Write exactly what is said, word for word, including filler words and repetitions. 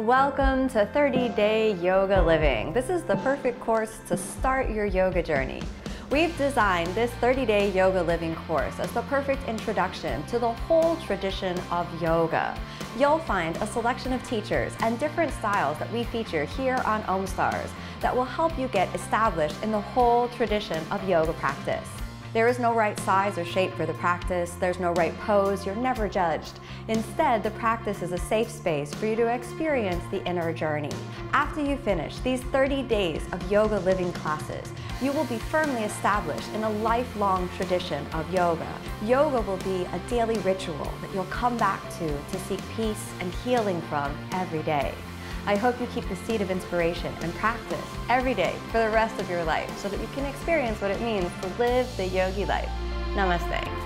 Welcome to thirty day Yoga Living. This is the perfect course to start your yoga journey. We've designed this thirty day Yoga Living course as the perfect introduction to the whole tradition of yoga. You'll find a selection of teachers and different styles that we feature here on Omstars that will help you get established in the whole tradition of yoga practice. There is no right size or shape for the practice. There's no right pose. You're never judged. Instead, the practice is a safe space for you to experience the inner journey. After you finish these thirty days of yoga living classes, you will be firmly established in a lifelong tradition of yoga. Yoga will be a daily ritual that you'll come back to to seek peace and healing from every day. I hope you keep the seed of inspiration and practice every day for the rest of your life so that you can experience what it means to live the yogi life. Namaste.